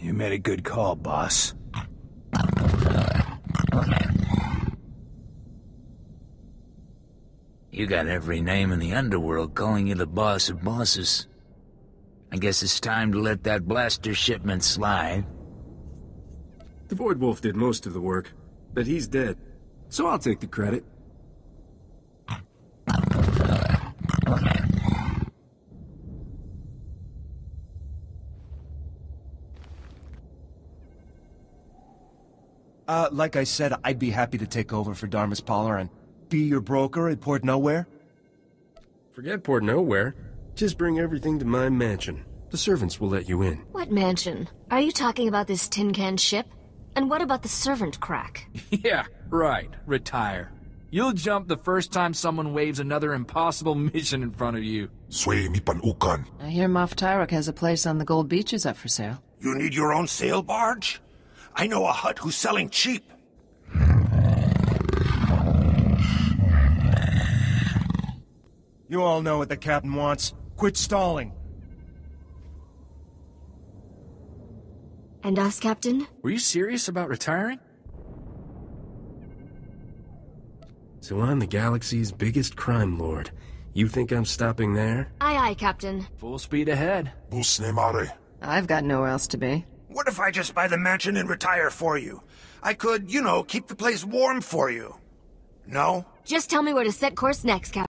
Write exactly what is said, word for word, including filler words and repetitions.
You made a good call, boss. You got every name in the underworld calling you the boss of bosses. I guess it's time to let that blaster shipment slide. The Void Wolf did most of the work, but he's dead, so I'll take the credit. Uh, like I said, I'd be happy to take over for Darmus Poller and be your broker at Port Nowhere. Forget Port Nowhere. Just bring everything to my mansion. The servants will let you in. What mansion? Are you talking about this tin can ship? And what about the servant crack? Yeah, right. Retire. You'll jump the first time someone waves another impossible mission in front of you. I hear Moff Tyrok has a place on the Gold Beaches up for sale. You need your own sail barge? I know a hut who's selling cheap. You all know what the captain wants. Quit stalling. And us, Captain? Were you serious about retiring? So I'm the galaxy's biggest crime lord. You think I'm stopping there? Aye, aye, Captain. Full speed ahead. I've got nowhere else to be. What if I just buy the mansion and retire for you? I could, you know, keep the place warm for you. No? Just tell me where to set course next, Captain.